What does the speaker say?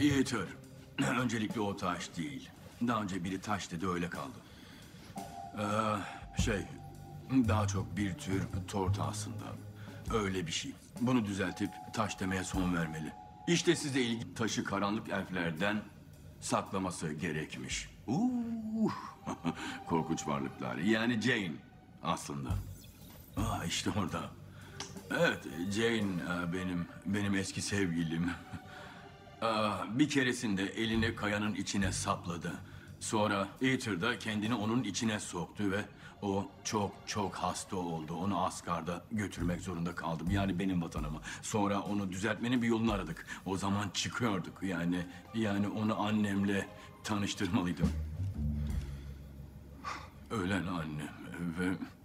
Aether. Öncelikle o taş değil. Daha önce biri taş dedi, öyle kaldı. Daha çok bir tür tortu aslında. Öyle bir şey. Bunu düzeltip taş demeye son vermeli. İşte size ilgi taşı karanlık elflerden saklaması gerekmiş. Korkunç varlıklar. Yani Jane aslında. İşte orada. Evet, Jane benim eski sevgilim. Bir keresinde elini kayanın içine sapladı. Sonra Aether da kendini onun içine soktu ve o çok hasta oldu. Onu Asgard'a götürmek zorunda kaldım. Yani benim vatanıma. Sonra onu düzeltmenin bir yolunu aradık. O zaman çıkıyorduk. Yani onu annemle tanıştırmalıydım. Ölen annem ve...